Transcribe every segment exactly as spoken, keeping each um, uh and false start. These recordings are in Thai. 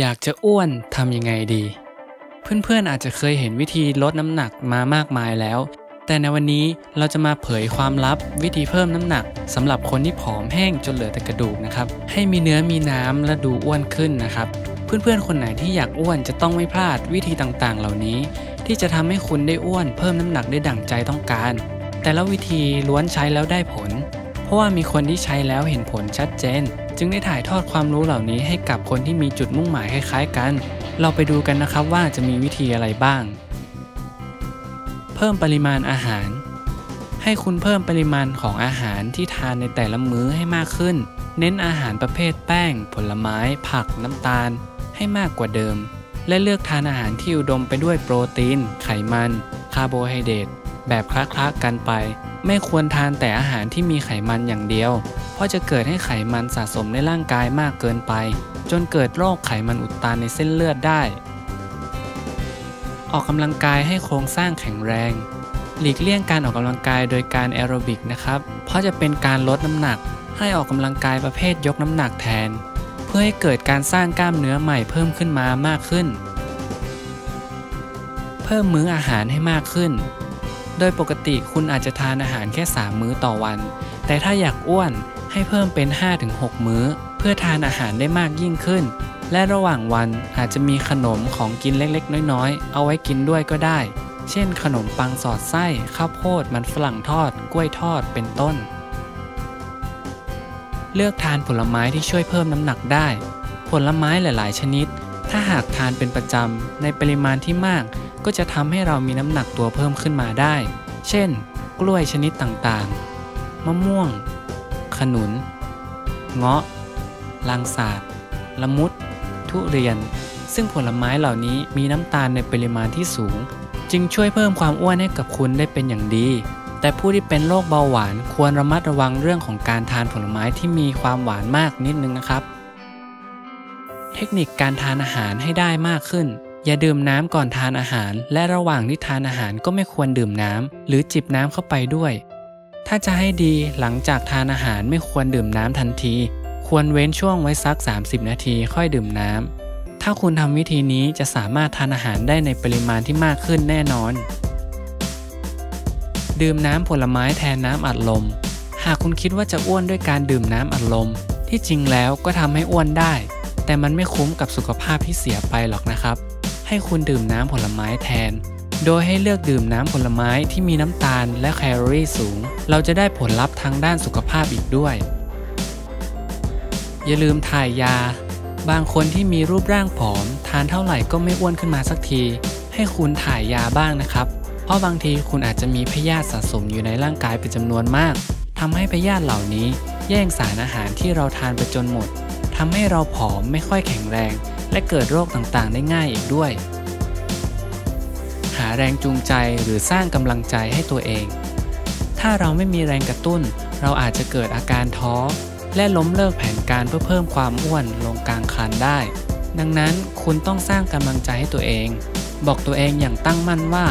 อยากจะอ้วนทำยังไงดีเพื่อนๆอาจจะเคยเห็นวิธีลดน้ำหนักมามากมายแล้วแต่ในวันนี้เราจะมาเผยความลับวิธีเพิ่มน้ำหนักสำหรับคนที่ผอมแห้งจนเหลือแต่กระดูกนะครับให้มีเนื้อมีน้ำและดูอ้วนขึ้นนะครับเพื่อนๆคนไหนที่อยากอ้วนจะต้องไม่พลาดวิธีต่างๆเหล่านี้ที่จะทำให้คุณได้อ้วนเพิ่มน้ำหนักได้ดั่งใจต้องการแต่ละวิธีล้วนใช้แล้วได้ผลเพราะว่ามีคนที่ใช้แล้วเห็นผลชัดเจนจึงได้ถ่ายทอดความรู้เหล่านี้ให้กับคนที่มีจุดมุ่งหมายคล้ายๆกันเราไปดูกันนะครับว่าจะมีวิธีอะไรบ้างเพิ่มปริมาณอาหารให้คุณเพิ่มปริมาณของอาหารที่ทานในแต่ละมื้อให้มากขึ้นเน้นอาหารประเภทแป้งผลไม้ผักน้ำตาลให้มากกว่าเดิมและเลือกทานอาหารที่อุดมไปด้วยโปรตีนไขมันคาร์โบไฮเดรตแบบคละๆกันไปไม่ควรทานแต่อาหารที่มีไขมันอย่างเดียวเพราะจะเกิดให้ไขมันสะสมในร่างกายมากเกินไปจนเกิดโรคไขมันอุดตันในเส้นเลือดได้ออกกำลังกายให้โครงสร้างแข็งแรงหลีกเลี่ยงการออกกำลังกายโดยการแอโรบิกนะครับเพราะจะเป็นการลดน้ำหนักให้ออกกำลังกายประเภทยกน้ำหนักแทนเพื่อให้เกิดการสร้างกล้ามเนื้อใหม่เพิ่มขึ้นมามากขึ้นเพิ่มมื้ออาหารให้มากขึ้นโดยปกติคุณอาจจะทานอาหารแค่สามมื้อต่อวันแต่ถ้าอยากอ้วนให้เพิ่มเป็น ห้าถึงหก มื้อเพื่อทานอาหารได้มากยิ่งขึ้นและระหว่างวันอาจจะมีขนมของกินเล็กๆน้อยๆเอาไว้กินด้วยก็ได้เช่นขนมปังสอดไส้ข้าวโพดมันฝรั่งทอดกล้วยทอดเป็นต้นเลือกทานผลไม้ที่ช่วยเพิ่มน้ำหนักได้ผลไม้หลายๆชนิดถ้าหากทานเป็นประจำในปริมาณที่มากก็จะทำให้เรามีน้ำหนักตัวเพิ่มขึ้นมาได้เช่นกล้วยชนิดต่างๆมะม่วงขนุนเงาะลังสาดละมุดทุเรียนซึ่งผลไม้เหล่านี้มีน้ำตาลในปริมาณที่สูงจึงช่วยเพิ่มความอ้วนให้กับคุณได้เป็นอย่างดีแต่ผู้ที่เป็นโรคเบาหวานควรระมัดระวังเรื่องของการทานผลไม้ที่มีความหวานมากนิดนึงนะครับเทคนิคการทานอาหารให้ได้มากขึ้นอย่าดื่มน้ำก่อนทานอาหารและระหว่างที่ทานอาหารก็ไม่ควรดื่มน้ำหรือจิบน้ำเข้าไปด้วยถ้าจะให้ดีหลังจากทานอาหารไม่ควรดื่มน้ำทันทีควรเว้นช่วงไว้สักสามสิบนาทีค่อยดื่มน้ำถ้าคุณทำวิธีนี้จะสามารถทานอาหารได้ในปริมาณที่มากขึ้นแน่นอนดื่มน้ำผลไม้แทนน้ำอัดลมหากคุณคิดว่าจะอ้วนด้วยการดื่มน้ำอัดลมที่จริงแล้วก็ทำให้อ้วนได้แต่มันไม่คุ้มกับสุขภาพที่เสียไปหรอกนะครับให้คุณดื่มน้ำผลไม้แทนโดยให้เลือกดื่มน้ำผลไม้ที่มีน้ำตาลและแคลอรี่สูงเราจะได้ผลลัพธ์ทางด้านสุขภาพอีกด้วยอย่าลืมถ่ายยาบางคนที่มีรูปร่างผอมทานเท่าไหร่ก็ไม่อ้วนขึ้นมาสักทีให้คุณถ่ายยาบ้างนะครับเพราะบางทีคุณอาจจะมีพยาธิสะสมอยู่ในร่างกายเป็นจำนวนมากทำให้พยาธิเหล่านี้แย่งสารอาหารที่เราทานไปจนหมดทำให้เราผอมไม่ค่อยแข็งแรงและเกิดโรคต่างๆได้ง่ายอีกด้วยหาแรงจูงใจหรือสร้างกำลังใจให้ตัวเองถ้าเราไม่มีแรงกระตุ้นเราอาจจะเกิดอาการท้อและล้มเลิกแผนการเพื่อเพิ่มความอ้วนลงกลางคันได้ดังนั้นคุณต้องสร้างกำลังใจให้ตัวเองบอกตัวเองอย่างตั้งมั่นว่า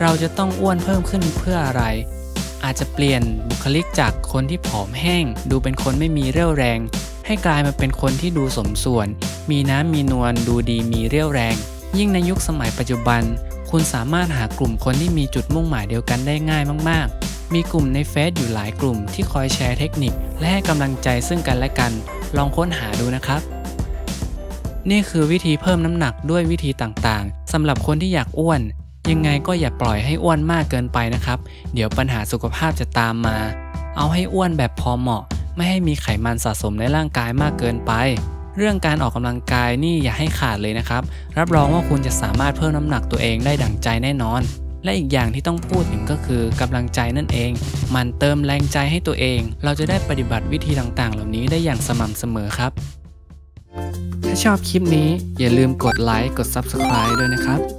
เราจะต้องอ้วนเพิ่มขึ้นเพื่ออะไรอาจจะเปลี่ยนบุคลิกจากคนที่ผอมแห้งดูเป็นคนไม่มีเรี่ยวแรงให้กลายมาเป็นคนที่ดูสมส่วนมีน้ำมีนวลดูดีมีเรี่ยวแรงยิ่งในยุคสมัยปัจจุบันคุณสามารถหากลุ่มคนที่มีจุดมุ่งหมายเดียวกันได้ง่ายมากๆมีกลุ่มในเฟซอยู่หลายกลุ่มที่คอยแชร์เทคนิคและให้กำลังใจซึ่งกันและกันลองค้นหาดูนะครับนี่คือวิธีเพิ่มน้ำหนักด้วยวิธีต่างๆสำหรับคนที่อยากอ้วนยังไงก็อย่าปล่อยให้อ้วนมากเกินไปนะครับเดี๋ยวปัญหาสุขภาพจะตามมาเอาให้อ้วนแบบพอเหมาะไม่ให้มีไขมันสะสมในร่างกายมากเกินไปเรื่องการออกกำลังกายนี่อย่าให้ขาดเลยนะครับรับรองว่าคุณจะสามารถเพิ่มน้ำหนักตัวเองได้ดั่งใจแน่นอนและอีกอย่างที่ต้องพูดถึงก็คือกำลังใจนั่นเองมันเติมแรงใจให้ตัวเองเราจะได้ปฏิบัติวิธีต่างๆเหล่านี้ได้อย่างสม่ำเสมอครับถ้าชอบคลิปนี้อย่าลืมกดไลค์กด ซับสไครบ์ ด้วยนะครับ